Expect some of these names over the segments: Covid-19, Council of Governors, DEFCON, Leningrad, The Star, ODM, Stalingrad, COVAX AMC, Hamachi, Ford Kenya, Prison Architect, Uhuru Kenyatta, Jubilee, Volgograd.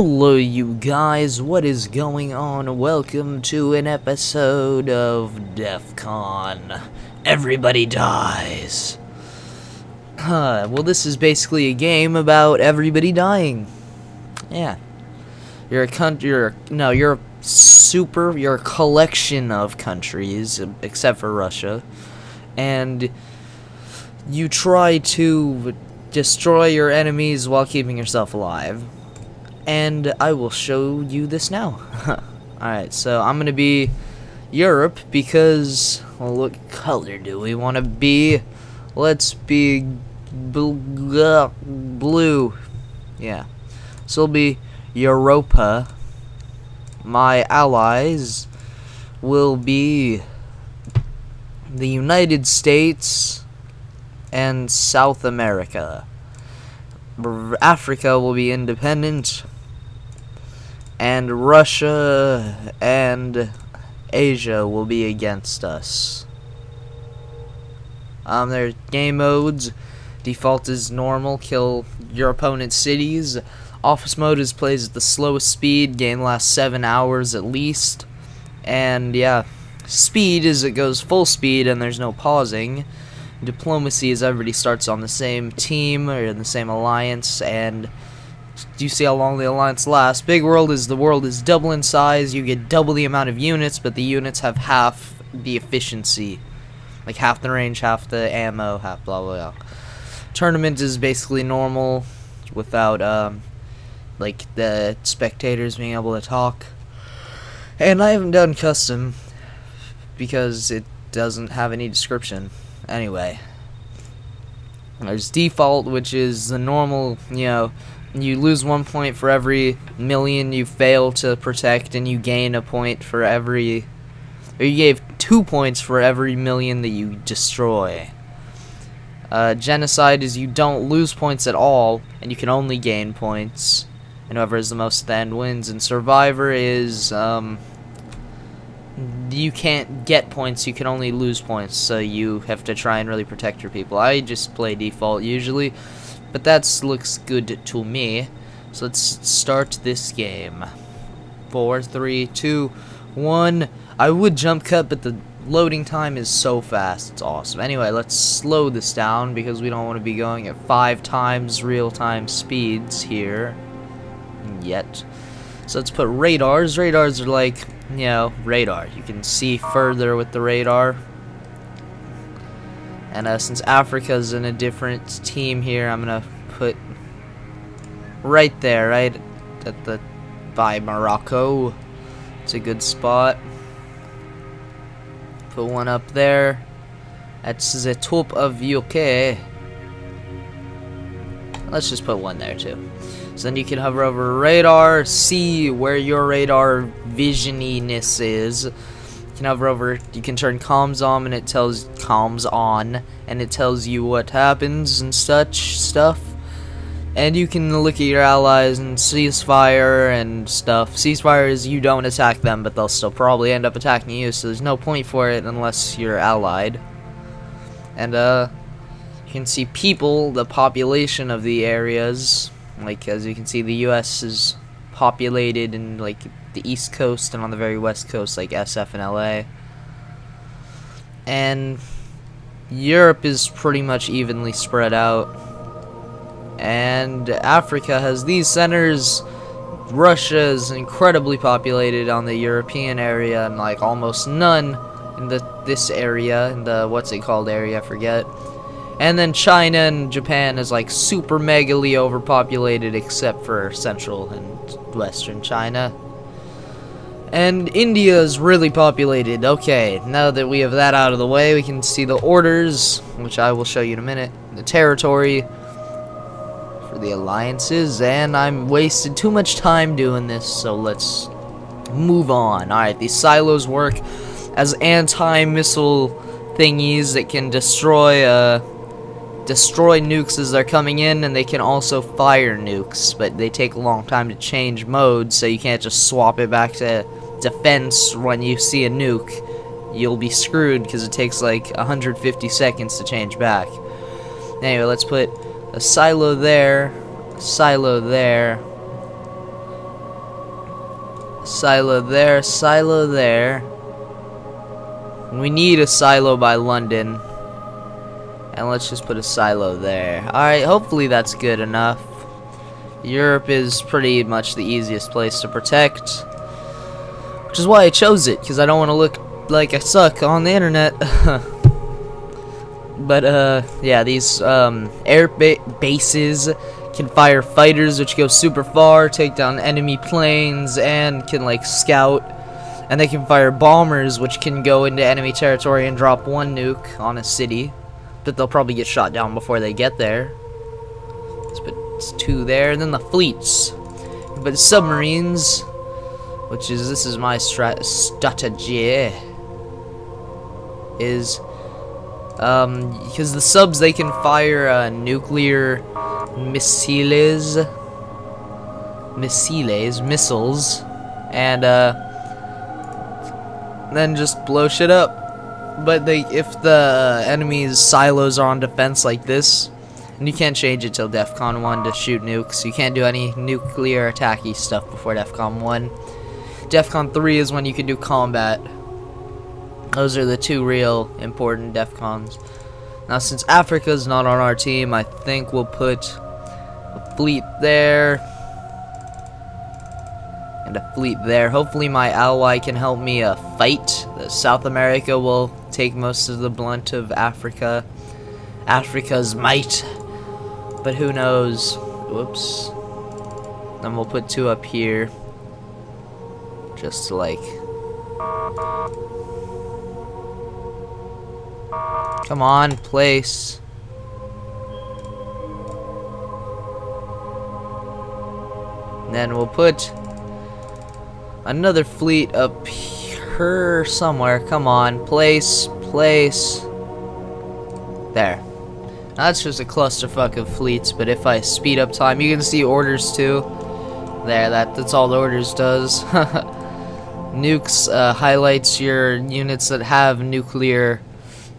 Hello you guys, what is going on? Welcome to an episode of DEFCON. Everybody dies. Well, this is basically a game about everybody dying. Yeah. You're a collection of countries, except for Russia. And you try to destroy your enemies while keeping yourself alive. And I will show you this now. Alright, so I'm gonna be Europe because, well, what color do we want to be? Let's be blue. Yeah. So it'll be Europa. My allies will be the United States and South America. Africa will be independent, and Russia and Asia will be against us. Their game modes: default is normal, kill your opponent's cities. Office mode is plays at the slowest speed, game lasts 7 hours at least. And yeah, speed is it goes full speed and there's no pausing. Diplomacy is everybody starts on the same team or in the same alliance, and you see how long the alliance lasts. Big world is the world is double in size. You get double the amount of units, but the units have half the efficiency, like half the range, half the ammo, half blah blah blah. Tournament is basically normal without like the spectators being able to talk. And I haven't done custom because it doesn't have any description. Anyway, there's default, which is the normal, you know, you lose 1 point for every million you fail to protect, and you gain a point for every, or you gave 2 points for every million that you destroy. Genocide is you don't lose points at all, and you can only gain points, and whoever has the most at the end wins. And survivor is, you can't get points, you can only lose points, so you have to try and really protect your people. I just play default usually, but that looks good to me. So let's start this game. 4, 3, 2, 1. I would jump cut, but the loading time is so fast, it's awesome. Anyway, let's slow this down because we don't want to be going at 5 times real-time speeds here yet. So let's put radars. Radars are like, you know, radar. You can see further with the radar. And since Africa's in a different team here, I'm gonna put right there, right at the by Morocco. It's a good spot. Put one up there. That's the top of UK. Let's just put one there too. So then you can hover over radar, see where your radar visioniness is. You can hover over, you can turn comms on, and it tells comms on, and it tells you what happens and such stuff. And you can look at your allies and ceasefire and stuff. Ceasefire is you don't attack them, but they'll still probably end up attacking you, so there's no point for it unless you're allied. And you can see people, the population of the areas. Like, as you can see, the U.S. is populated in, like, the East Coast and on the very West Coast, like SF and L.A. And Europe is pretty much evenly spread out. And Africa has these centers. Russia is incredibly populated on the European area and, like, almost none in this area, in the what's-it-called area, I forget. And then China and Japan is like super megally overpopulated except for central and western China. And India is really populated. Okay, now that we have that out of the way, we can see the orders, which I will show you in a minute. The territory for the alliances, and I'm wasted too much time doing this, so let's move on. Alright, these silos work as anti-missile thingies that can destroy destroy nukes as they're coming in, and they can also fire nukes, but they take a long time to change modes, so you can't just swap it back to defense when you see a nuke. You'll be screwed because it takes like 150 seconds to change back. Anyway, let's put a silo there, Silo there, silo there. And we need a silo by London. And let's just put a silo there. Alright, hopefully that's good enough. Europe is pretty much the easiest place to protect, which is why I chose it, because I don't want to look like I suck on the internet. But yeah, these air bases can fire fighters, which go super far, take down enemy planes, and can like scout. And they can fire bombers, which can go into enemy territory and drop one nuke on a city, but they'll probably get shot down before they get there. Let's put two there, and then the fleets. But submarines, which is this is my strategy, is because the subs, they can fire nuclear missiles, and then just blow shit up. But if the enemy's silos are on defense like this, and you can't change it till DEFCON 1 to shoot nukes, you can't do any nuclear attacky stuff before DEFCON 1. DEFCON 3 is when you can do combat. Those are the two real important DEFCONs. Now since Africa's not on our team, I think we'll put a fleet there. And a fleet there. Hopefully my ally can help me fight. South America will take most of the brunt of Africa. Africa's might. But who knows. Whoops. Then we'll put two up here. Just to like... Come on, place. And then we'll put... another fleet up here somewhere. Come on, place, place. There. Now that's just a clusterfuck of fleets, but if I speed up time, you can see orders too. There, that's all the orders does. Nukes highlights your units that have nuclear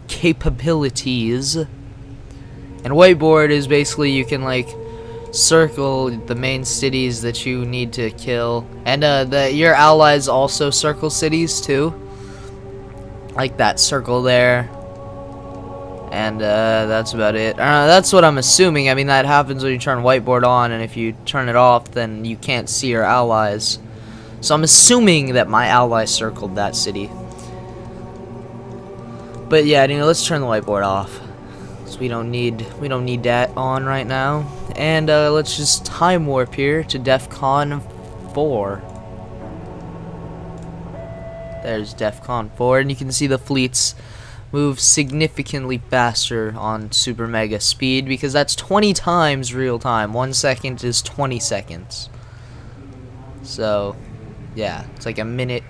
capabilities. And whiteboard is basically you can like circle the main cities that you need to kill, and your allies also circle cities too, like that circle there. And that's about it. That's what I'm assuming. I mean, that happens when you turn whiteboard on, and if you turn it off, then you can't see your allies. So I'm assuming that my ally circled that city. But yeah, you know, let's turn the whiteboard off. We don't need that on right now. And let's just time warp here to DEFCON 4. There's DEFCON 4, and you can see the fleets move significantly faster on super mega speed, because that's 20 times real time. 1 second is 20 seconds. So, yeah, it's like a minute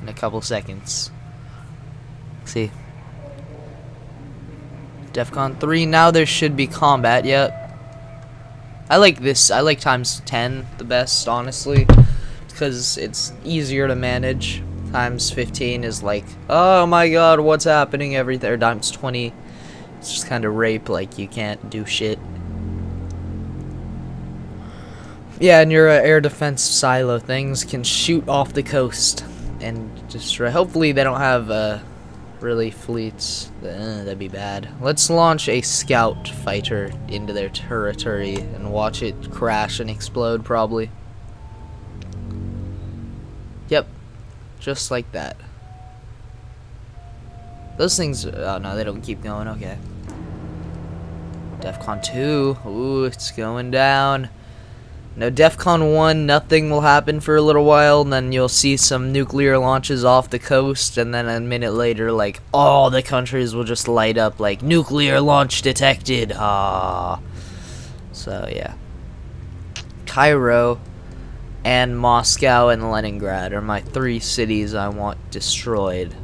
and a couple seconds. Let's see. DEFCON 3, now there should be combat, yep. I like this, I like times 10 the best, honestly, because it's easier to manage. Times 15 is like, oh my god, what's happening, everything, or times 20, it's just kind of rape, like you can't do shit. Yeah, and your air defense silo things can shoot off the coast and destroy. Hopefully they don't have really fleets, that'd be bad. Let's launch a scout fighter into their territory and watch it crash and explode, probably. Yep, just like that. Those things, oh no, they don't keep going, okay. DEFCON 2, ooh, it's going down. No, DEFCON 1, nothing will happen for a little while, and then you'll see some nuclear launches off the coast, and then a minute later, like, all the countries will just light up, like, nuclear launch detected, ah. So, yeah. Cairo and Moscow and Leningrad are my three cities I want destroyed.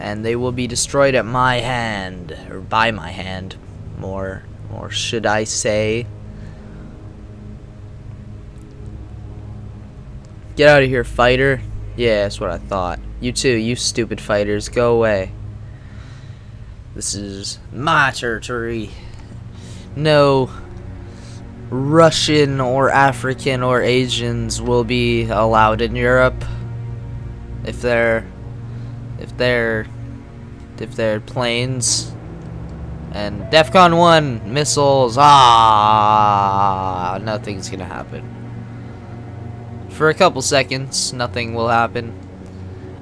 And they will be destroyed at my hand, or by my hand, more should I say. Get out of here, fighter. Yeah, that's what I thought. You too, you stupid fighters. Go away. This is my territory. No Russian or African or Asians will be allowed in Europe if they're planes. And DEFCON 1 missiles. Ah, nothing's gonna happen. For a couple seconds, nothing will happen,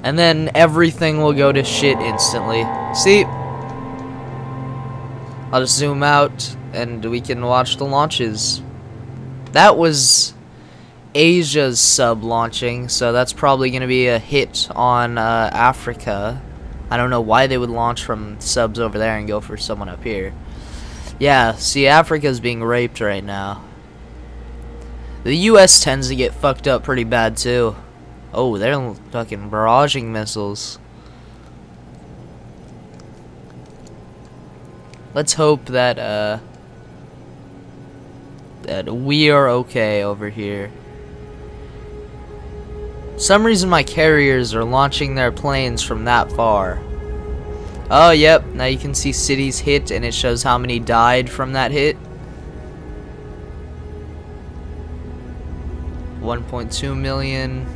and then everything will go to shit instantly. See? I'll just zoom out, and we can watch the launches. That was Asia's sub-launching, so that's probably going to be a hit on Africa. I don't know why they would launch from subs over there and go for someone up here. Yeah, see, Africa's being raped right now. The U.S. tends to get fucked up pretty bad, too. Oh, they're fucking barraging missiles. Let's hope that, that we are okay over here. For some reason my carriers are launching their planes from that far. Oh, yep, now you can see cities hit, and it shows how many died from that hit. 1.2 million.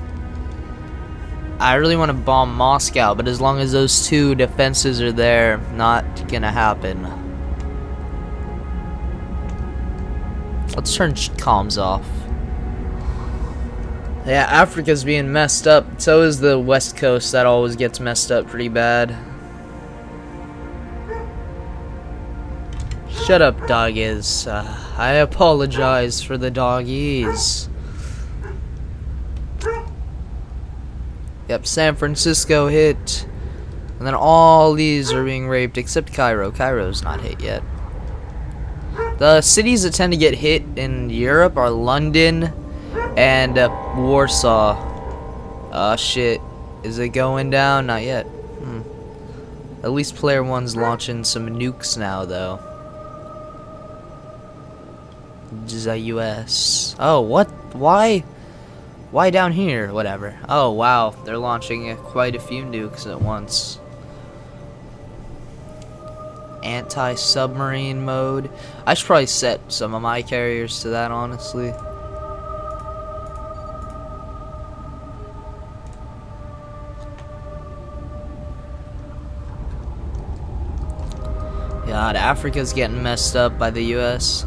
I really want to bomb Moscow, but as long as those two defenses are there, not gonna happen. Let's turn comms off. Yeah, Africa's being messed up. So is the West Coast. That always gets messed up pretty bad. Shut up, doggies. I apologize for the doggies. Yep, San Francisco hit. And then all these are being raped except Cairo. Cairo's not hit yet. The cities that tend to get hit in Europe are London and Warsaw. Shit. Is it going down? Not yet. At least player one's launching some nukes now, though. The US. Oh, what? Why? Why down here? Whatever. Oh, wow. They're launching quite a few nukes at once. Anti-submarine mode. I should probably set some of my carriers to that, honestly. God, Africa's getting messed up by the US.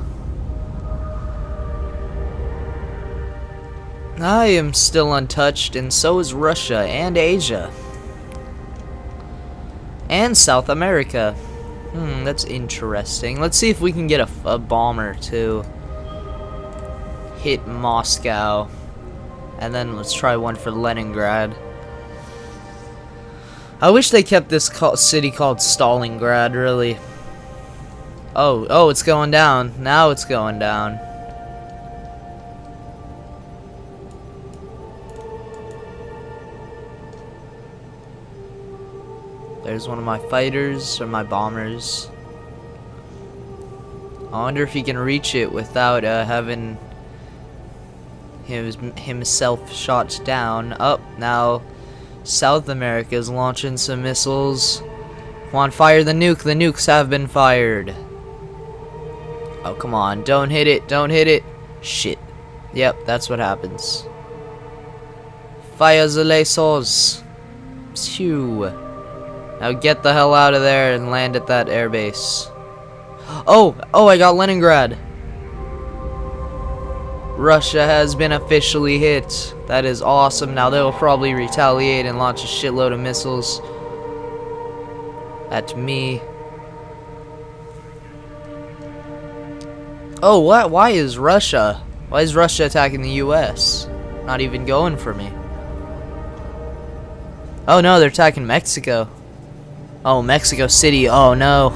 I am still untouched, and so is Russia and Asia and South America. That's interesting. Let's see if we can get a bomber to hit Moscow, and then let's try one for Leningrad. I wish they kept this city called Stalingrad, really. Oh, it's going down. Now it's going down. There's one of my fighters, or my bombers. I wonder if he can reach it without having himself shot down. Up now, South America is launching some missiles. Come on, fire the nuke. The nukes have been fired. Oh, come on. Don't hit it. Don't hit it. Shit. Yep, that's what happens. Fire the lasers. Phew. Now get the hell out of there and land at that airbase. Oh, I got Leningrad. Russia has been officially hit. That is awesome. Now they'll probably retaliate and launch a shitload of missiles at me. Oh, what? Why is Russia attacking the US? Not even going for me. Oh no, they're attacking Mexico. Oh, Mexico City. Oh, no.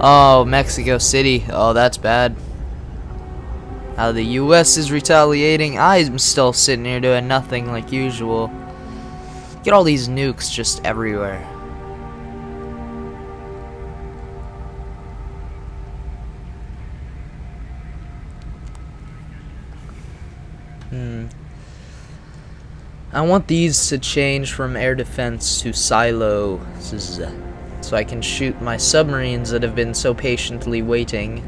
Oh, Mexico City. Oh, that's bad. Now the U.S. is retaliating. I'm still sitting here doing nothing like usual. Get all these nukes just everywhere. I want these to change from air defense to silo, so I can shoot my submarines that have been so patiently waiting.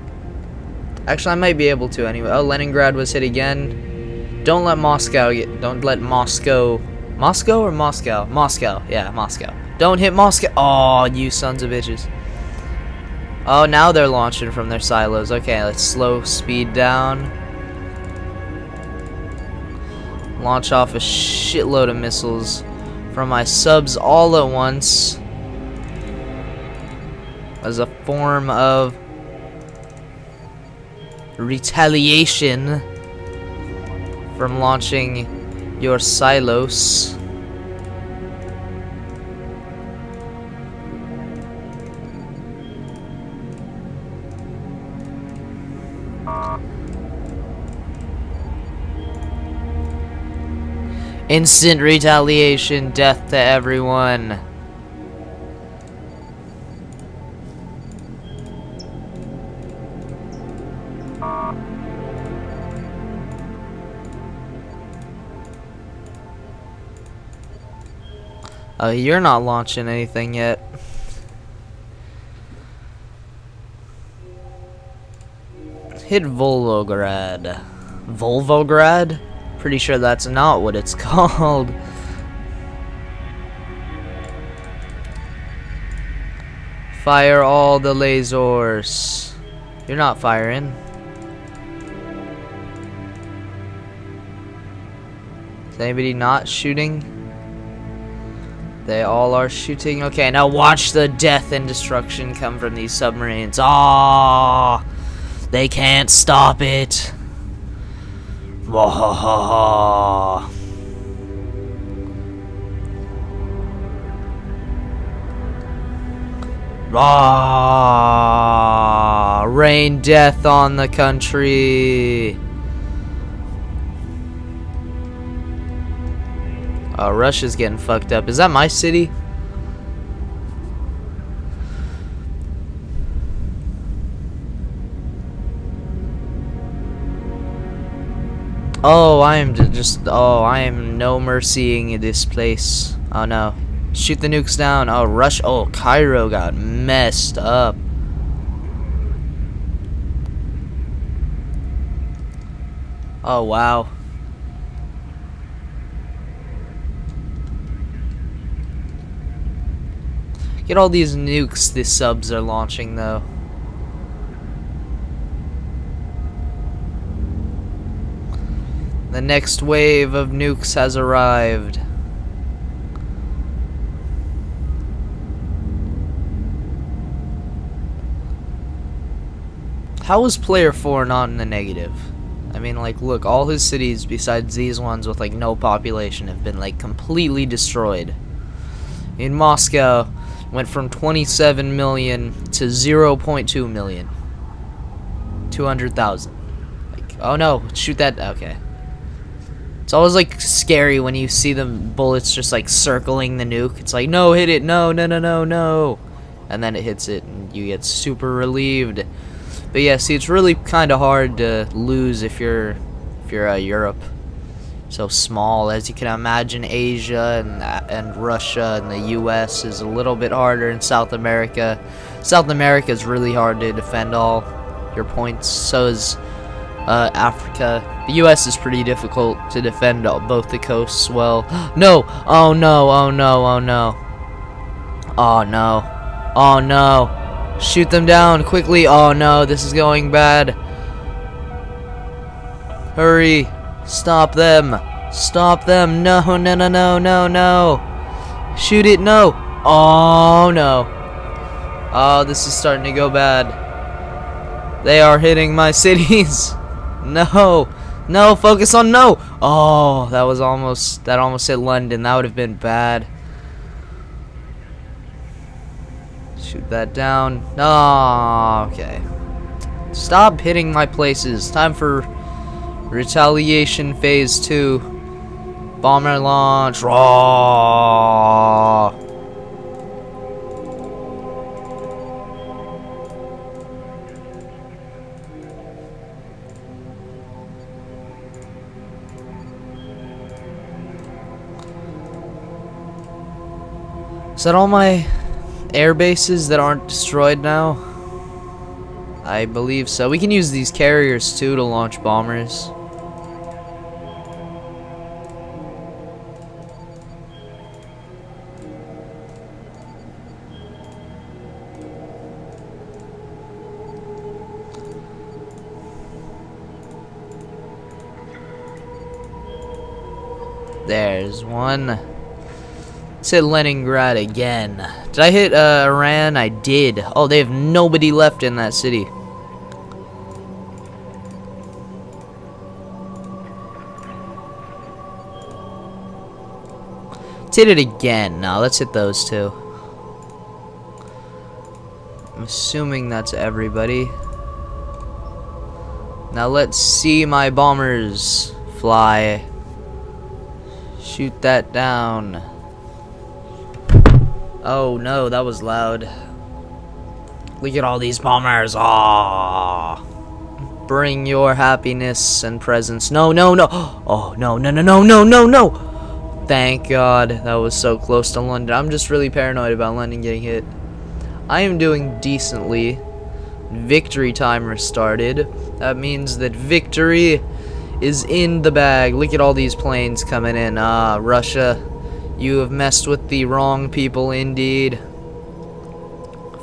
Actually, I may be able to anyway. Oh, Leningrad was hit again. Don't let Moscow get... Don't let Moscow... Moscow or Moscow? Moscow. Yeah, Moscow. Don't hit Moscow. Oh, you sons of bitches. Oh, now they're launching from their silos. Okay, let's slow speed down. Launch off a shitload of missiles from my subs all at once as a form of retaliation from launching your silos. Instant retaliation, death to everyone. Oh, you're not launching anything yet. Hit Volgograd. Volgograd? Pretty sure that's not what it's called. Fire all the lasers. You're not firing. Is anybody not shooting? They all are shooting. Okay, now watch the death and destruction come from these submarines. Ah, they can't stop it. Rain death on the country. Oh, Russia's getting fucked up. Is that my city? Oh, I am just... Oh, I am no mercying in this place. Oh, no. Shoot the nukes down. Oh, Russia. Oh, Cairo got messed up. Oh, wow. Get all these nukes the subs are launching, though. The next wave of nukes has arrived. How is player 4 not in the negative? I mean, like, look, all his cities besides these ones with, like, no population have been, like, completely destroyed. In Moscow, went from 27 million to 0.2 million. 200,000. Like, oh no, shoot that. Okay. It's always like scary when you see the bullets just like circling the nuke. It's like, no, hit it, no, no, no, no, no. And then it hits it and you get super relieved. But yeah, see, it's really kind of hard to lose if you're Europe. So small, as you can imagine. Asia and Russia and the US is a little bit harder, and South America. South America is really hard to defend all your points. So is Africa. The US is pretty difficult to defend both the coasts well. No! Oh no, oh no, oh no. Oh no. Oh no. Shoot them down quickly. Oh no, this is going bad. Hurry. Stop them. Stop them. No, no, no, no, no, no. Shoot it, no. Oh no. Oh, this is starting to go bad. They are hitting my cities. No, no, focus on no. Oh, that was almost, that almost hit London. That would have been bad. Shoot that down. Oh, okay. Stop hitting my places. Time for retaliation phase 2. Bomber launch. Raw. Is that all my air bases that aren't destroyed now? I believe so. We can use these carriers too to launch bombers. There's one. Let's hit Leningrad again. Did I hit Iran? I did. Oh, they have nobody left in that city. Let's hit it again. No, let's hit those two. I'm assuming that's everybody. Now let's see my bombers fly. Shoot that down. Oh no, that was loud. Look at all these bombers. Ah! Bring your happiness and presence. No, no, no. Oh no, no, no, no, no, no, no. Thank God, that was so close to London. I'm just really paranoid about London getting hit. I am doing decently. Victory timer started. That means that victory is in the bag. Look at all these planes coming in. Ah, Russia, you have messed with the wrong people indeed.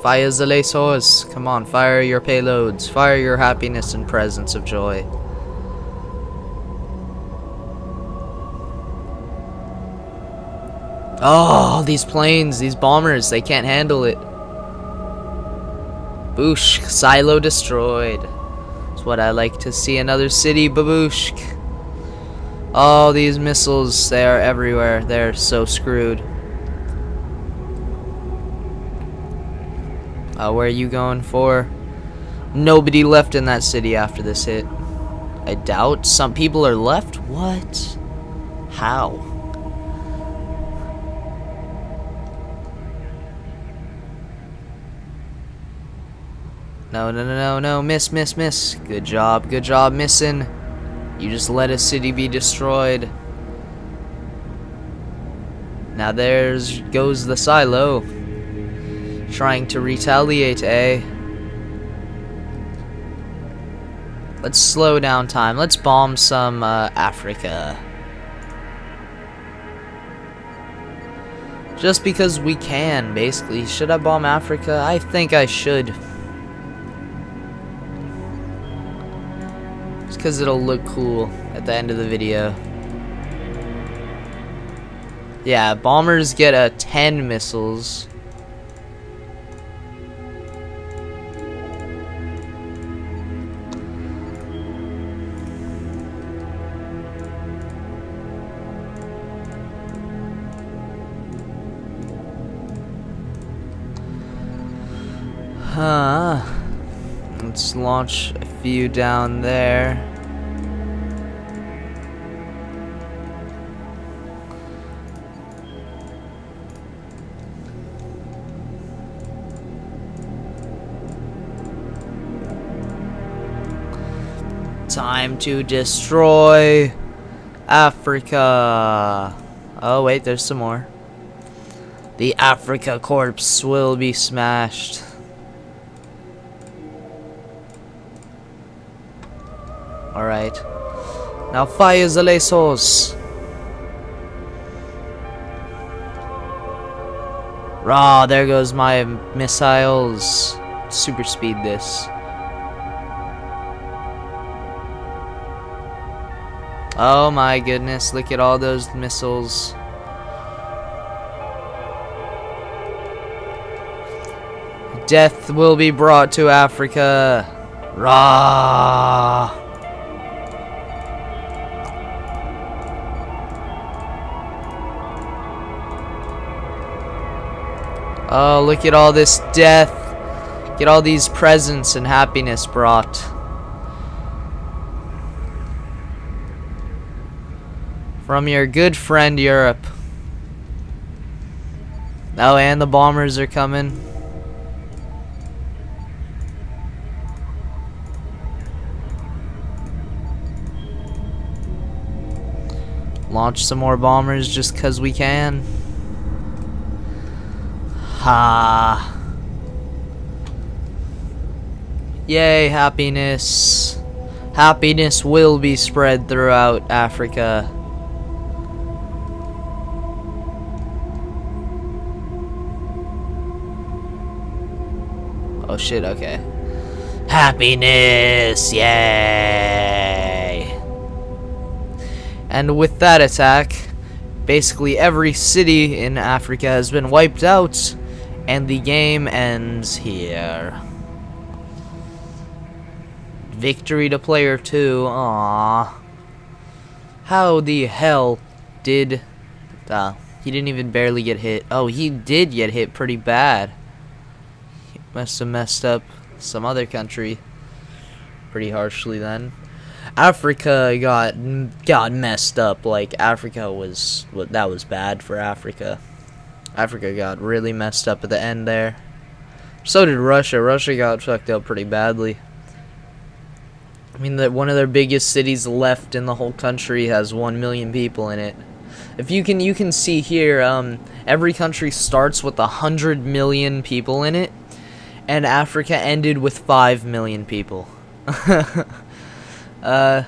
Fire the lasers. Come on, fire your payloads. Fire your happiness and presence of joy. Oh, these planes, these bombers, they can't handle it. Boosh, silo destroyed. What I like to see, another city, babooshk. All these missiles, they are everywhere. They're so screwed. Where are you going for? Nobody left in that city after this hit. I doubt some people are left. What? How? No, no, no, no, no, miss, miss, miss. Good job, missing. You just let a city be destroyed. Now there's goes the silo. Trying to retaliate, eh? Let's slow down time. Let's bomb some Africa. Just because we can, basically. Should I bomb Africa? I think I should. Because it'll look cool at the end of the video. Yeah, bombers get a 10 missiles. Huh. Let's launch a few down there. Time to destroy Africa. Oh wait, there's some more. The Africa corpse will be smashed. Alright. Now fire the lasers. Rah, there goes my missiles. Super speed this. Oh my goodness, look at all those missiles. Death will be brought to Africa. Rah! Oh, look at all this death. Get all these presents and happiness brought. From your good friend Europe. Oh, and the bombers are coming. Launch some more bombers just because we can. Ha. Yay, happiness. Happiness will be spread throughout Africa. Oh shit, okay. Happiness! Yay! And with that attack, basically every city in Africa has been wiped out, and the game ends here. Victory to player 2, aww. How the hell did... he didn't even barely get hit. Oh, he did get hit pretty bad. He must have messed up some other country pretty harshly then. Africa got messed up. Like, Africa was, well, that was bad for Africa. Africa got really messed up at the end there. So did Russia. Russia got fucked up pretty badly. I mean, that one of their biggest cities left in the whole country has 1 million people in it. If you can see here, every country starts with 100 million people in it, and Africa ended with 5 million people. That's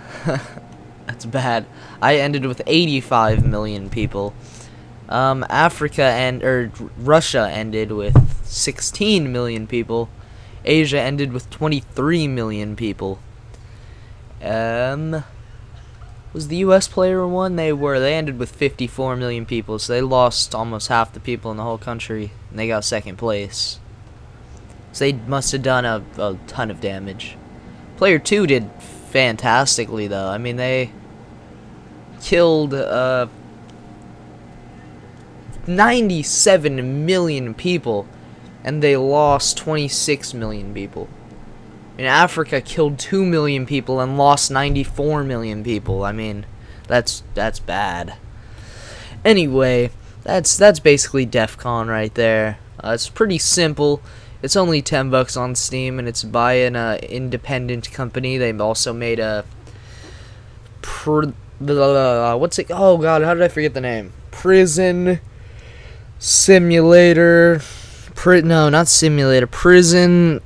bad. I ended with 85 million people. Russia ended with 16 million people. Asia ended with 23 million people. Was the US player one? They were. They ended with 54 million people, so they lost almost half the people in the whole country, and they got second place. So they must have done a ton of damage. Player 2 did fantastically, though. I mean, they killed 97 million people, and they lost 26 million people. I mean, Africa killed 2 million people and lost 94 million people. I mean, that's bad. Anyway, that's basically DEFCON right there. It's pretty simple. It's only $10 on Steam, and it's by an independent company. They also made a... what's it... Oh, God, how did I forget the name? Prison Simulator... no, not Simulator. Prison...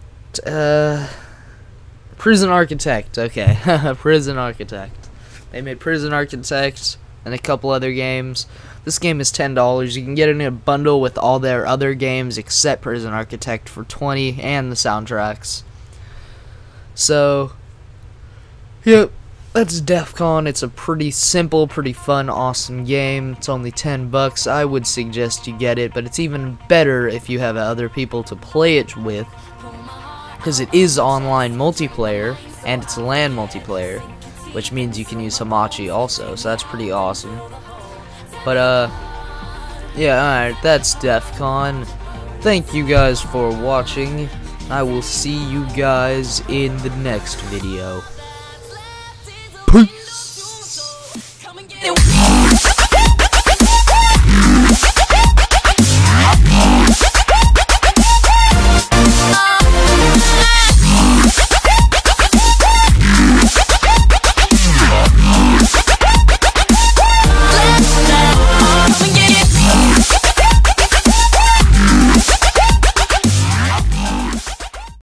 Prison Architect. Okay, Prison Architect. They made Prison Architect and a couple other games. This game is $10. You can get it in a bundle with all their other games except Prison Architect for $20 and the soundtracks. So, yep, that's DEFCON. It's a pretty simple, pretty fun, awesome game. It's only $10. I would suggest you get it, but it's even better if you have other people to play it with, because it is online multiplayer and it's LAN multiplayer, which means you can use Hamachi also. So that's pretty awesome. But, yeah, alright, that's DEFCON. Thank you guys for watching. I will see you guys in the next video. Peace!